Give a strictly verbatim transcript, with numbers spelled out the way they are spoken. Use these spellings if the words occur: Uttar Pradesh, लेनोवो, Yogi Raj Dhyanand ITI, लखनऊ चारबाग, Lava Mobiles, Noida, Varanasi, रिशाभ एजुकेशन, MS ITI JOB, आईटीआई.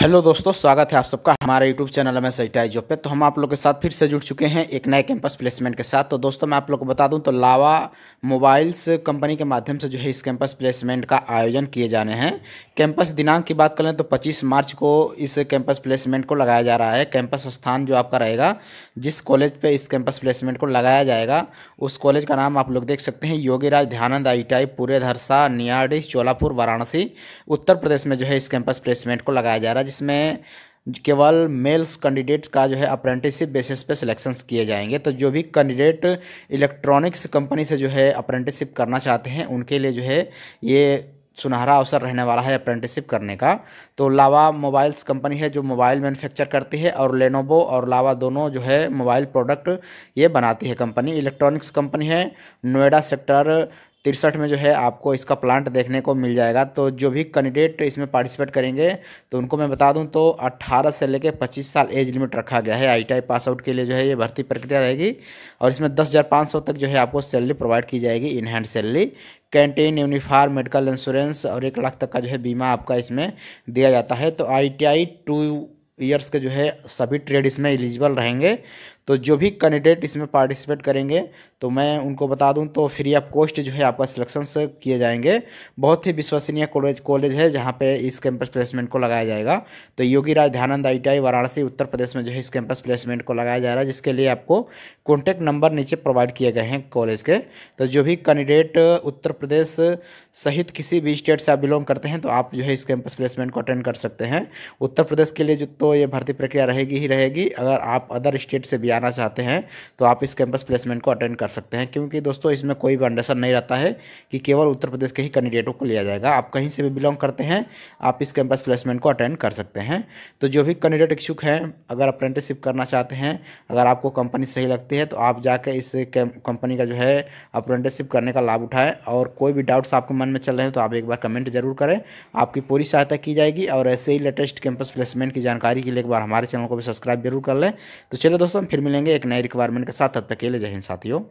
Hello दोस्तों, स्वागत है आप सबका हमारे यूट्यूब चैनल एमएसआईटीआई जॉब पे। तो हम आप लोग के साथ फिर से जुड़ चुके हैं एक नए कैंपस प्लेसमेंट के साथ। तो दोस्तों मैं आप लोग को बता दूं तो लावा मोबाइल्स कंपनी के माध्यम से जो है इस कैंपस प्लेसमेंट का आयोजन किए जाने हैं। कैंपस दिनांक की बात करें तो पच्चीस मार्च को इस कैंपस प्लेसमेंट को लगाया जा रहा है। कैंपस स्थान जो आपका रहेगा, जिस कॉलेज पर इस कैंपस प्लेसमेंट को लगाया जाएगा, उस कॉलेज का नाम आप लोग देख सकते हैं, योगी राज ध्यानंद आई टी आई पूरे धरसा नियाडी चोलापुर वाराणसी उत्तर प्रदेश में जो है इस कैंपस प्लेसमेंट को लगाया जा रहा है, जिसमें केवल मेल्स कैंडिडेट्स का जो है अप्रेंटिसशिप बेसिस पे सिलेक्शंस किए जाएंगे। तो जो भी कैंडिडेट इलेक्ट्रॉनिक्स कंपनी से जो है अप्रेंटिसशिप करना चाहते हैं, उनके लिए जो है ये सुनहरा अवसर रहने वाला है अप्रेंटिसशिप करने का। तो लावा मोबाइल्स कंपनी है जो मोबाइल मैन्युफैक्चर करती है, और लेनोवो और लावा दोनों जो है मोबाइल प्रोडक्ट ये बनाती है कंपनी। इलेक्ट्रॉनिक्स कंपनी है, नोएडा सेक्टर तिरसठ में जो है आपको इसका प्लांट देखने को मिल जाएगा। तो जो भी कैंडिडेट इसमें पार्टिसिपेट करेंगे तो उनको मैं बता दूं तो अट्ठारह से लेकर पच्चीस साल एज लिमिट रखा गया है। आईटीआई पास आउट के लिए जो है ये भर्ती प्रक्रिया रहेगी, और इसमें दस हज़ार पाँच सौ तक जो है आपको सैलरी प्रोवाइड की जाएगी, in hand salary. Canteen, uniform, medical insurance और एक लाख तक का जो है बीमा आपका इसमें दिया जाता है। तो आईटीआई टू ईयर्स के जो है सभी ट्रेड इसमें एलिजिबल रहेंगे। तो जो भी कैंडिडेट इसमें पार्टिसिपेट करेंगे तो मैं उनको बता दूं तो फ्री ऑफ कॉस्ट जो है आपका सिलेक्शंस किए जाएंगे। बहुत ही विश्वसनीय कॉलेज कॉलेज है जहां पे इस कैंपस प्लेसमेंट को लगाया जाएगा। तो योगी राज ध्यानंद I T I Varanasi Uttar Pradesh में जो है इस कैंपस प्लेसमेंट को लगाया जा रहा है, जिसके लिए आपको कॉन्टैक्ट नंबर नीचे प्रोवाइड किए गए हैं कॉलेज के। तो जो भी कैंडिडेट उत्तर प्रदेश सहित किसी भी स्टेट से आप बिलोंग करते हैं तो आप जो है इस कैंपस प्लेसमेंट को अटेंड कर सकते हैं। उत्तर प्रदेश के लिए जो तो ये भर्ती प्रक्रिया रहेगी ही रहेगी। अगर आप अदर स्टेट से भी आना चाहते हैं तो आप इस कैंपस प्लेसमेंट को अटेंड कर सकते हैं, क्योंकि दोस्तों इसमें कोई भी अंडरसन नहीं रहता है कि केवल उत्तर प्रदेश के ही कैंडिडेटों को लिया जाएगा। आप कहीं से भी बिलोंग करते हैं, आप इस कैंपस प्लेसमेंट को अटेंड कर सकते हैं। तो जो भी कैंडिडेट इच्छुक हैं, अगर अप्रेंटिसशिप करना चाहते हैं, अगर आपको कंपनी सही लगती है तो आप जाकर इस कंपनी का जो है अप्रेंटिसशिप करने का लाभ उठाएँ। और कोई भी डाउट्स आपके मन में चल रहे हैं तो आप एक बार कमेंट जरूर करें, आपकी पूरी सहायता की जाएगी। और ऐसे ही लेटेस्ट कैंपस प्लेसमेंट की जानकारी के लिए एक बार हमारे चैनल को भी सब्सक्राइब जरूर कर लें। तो चलिए दोस्तों, हम फिर मिलेंगे एक नए रिक्वायरमेंट के साथ। तब तक के लिए जय हिंद साथियों।